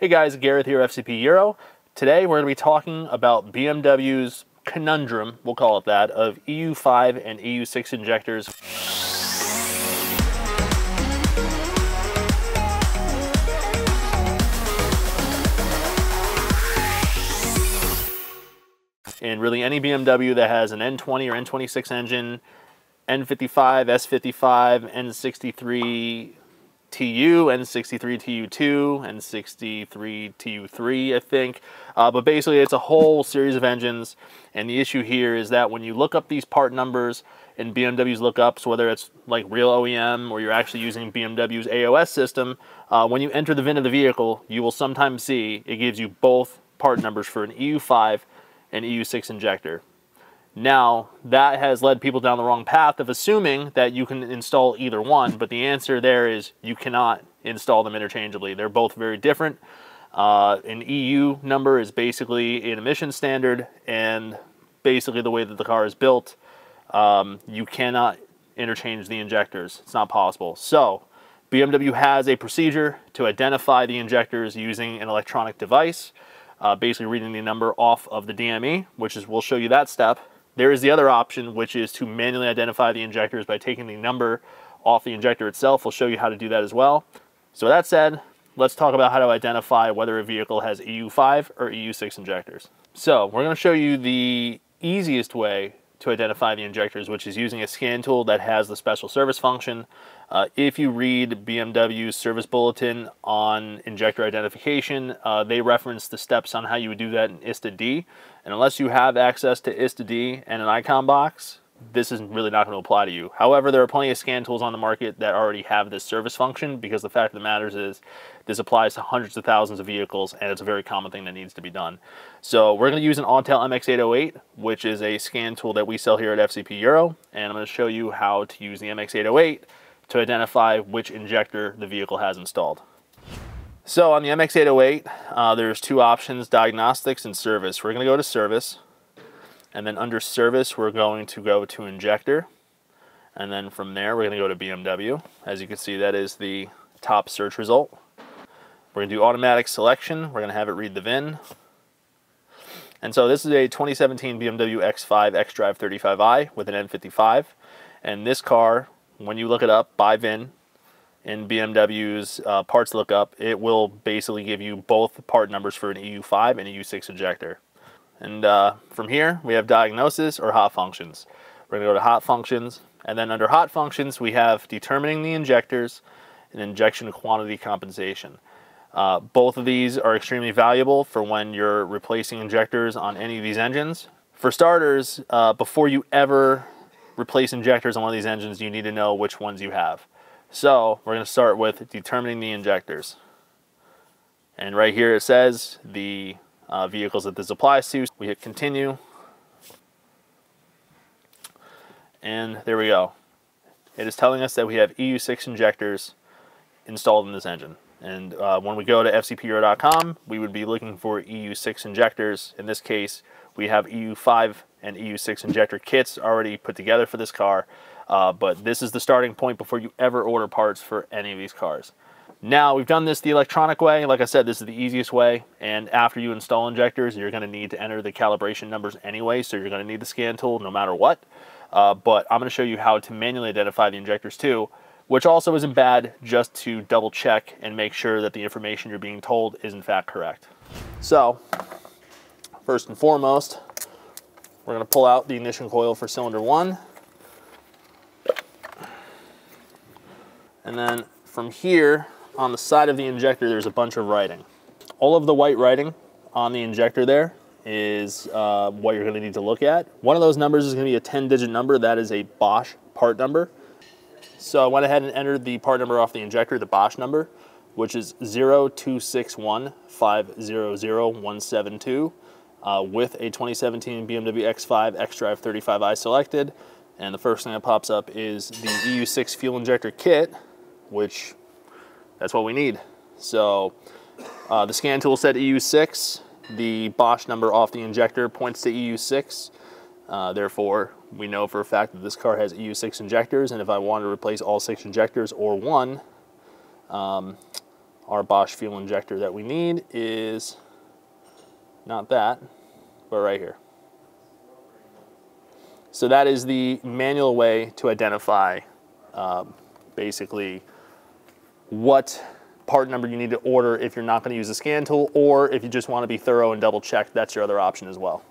Hey guys, Gareth here, FCP Euro. Today we're going to be talking about BMW's conundrum, we'll call it that, of EU5 and EU6 injectors. And really any BMW that has an N20 or N26 engine, N55, S55, N63 TU, N63 TU2, N63 TU3, I think. But basically it's a whole series of engines. And the issue here is that when you look up these part numbers in BMW's lookups, whether it's like real OEM or you're actually using BMW's AOS system, when you enter the VIN of the vehicle, you will sometimes see it gives you both part numbers for an EU5 and EU6 injector. Now, that has led people down the wrong path of assuming that you can install either one, but the answer there is you cannot install them interchangeably. They're both very different. An EU number is basically an emission standard, and basically the way that the car is built, you cannot interchange the injectors. It's not possible. So, BMW has a procedure to identify the injectors using an electronic device, basically reading the number off of the DME, which is, we'll show you that step. There is the other option, which is to manually identify the injectors by taking the number off the injector itself. We'll show you how to do that as well. So with that said, let's talk about how to identify whether a vehicle has EU5 or EU6 injectors. So we're going to show you the easiest way to identify the injectors, which is using a scan tool that has the special service function. If you read BMW's service bulletin on injector identification, they reference the steps on how you would do that in ISTA-D. And unless you have access to ISTA-D and an icon box, this is really not going to apply to you. However, there are plenty of scan tools on the market that already have this service function, because the fact of the matter is this applies to hundreds of thousands of vehicles, and it's a very common thing that needs to be done. So we're going to use an Autel MX808, which is a scan tool that we sell here at FCP Euro, and I'm going to show you how to use the MX808 to identify which injector the vehicle has installed. So on the MX808, there's two options, diagnostics and service. We're going to go to service. And then under service, we're going to go to injector. And then from there, we're going to go to BMW. As you can see, that is the top search result. We're going to do automatic selection. We're going to have it read the VIN. And so this is a 2017 BMW X5 xDrive35i with an N55. And this car, when you look it up by VIN in BMW's parts lookup, it will basically give you both part numbers for an EU5 and EU6 injector. And from here, we have diagnosis or hot functions. We're gonna go to hot functions, and then under hot functions, we have determining the injectors and injection quantity compensation. Both of these are extremely valuable for when you're replacing injectors on any of these engines. For starters, before you ever replace injectors on one of these engines, you need to know which ones you have. So we're gonna start with determining the injectors. And right here it says the vehicles that this applies to. We hit continue. And there we go. It is telling us that we have EU6 injectors installed in this engine. And when we go to fcpeuro.com, we would be looking for EU6 injectors. In this case, we have EU5 and EU6 injector kits already put together for this car. But this is the starting point before you ever order parts for any of these cars. Now, we've done this the electronic way. Like I said, this is the easiest way. And after you install injectors, you're going to need to enter the calibration numbers anyway. So you're going to need the scan tool no matter what. But I'm going to show you how to manually identify the injectors too, which also isn't bad, just to double check and make sure that the information you're being told is in fact correct. So first and foremost, we're going to pull out the ignition coil for cylinder one. And then from here, on the side of the injector, there's a bunch of writing. All of the white writing on the injector there is what you're gonna need to look at. One of those numbers is gonna be a 10-digit number. That is a Bosch part number. So I went ahead and entered the part number off the injector, the Bosch number, which is 026150172, with a 2017 BMW X5 xDrive35i selected. And the first thing that pops up is the EU6 fuel injector kit, which that's what we need. So the scan tool said EU6, the Bosch number off the injector points to EU6. Therefore, we know for a fact that this car has EU6 injectors, and if I want to replace all 6 injectors or one, our Bosch fuel injector that we need is not that, but right here. So that is the manual way to identify basically what part number you need to order if you're not going to use the scan tool, or if you just want to be thorough and double check, that's your other option as well.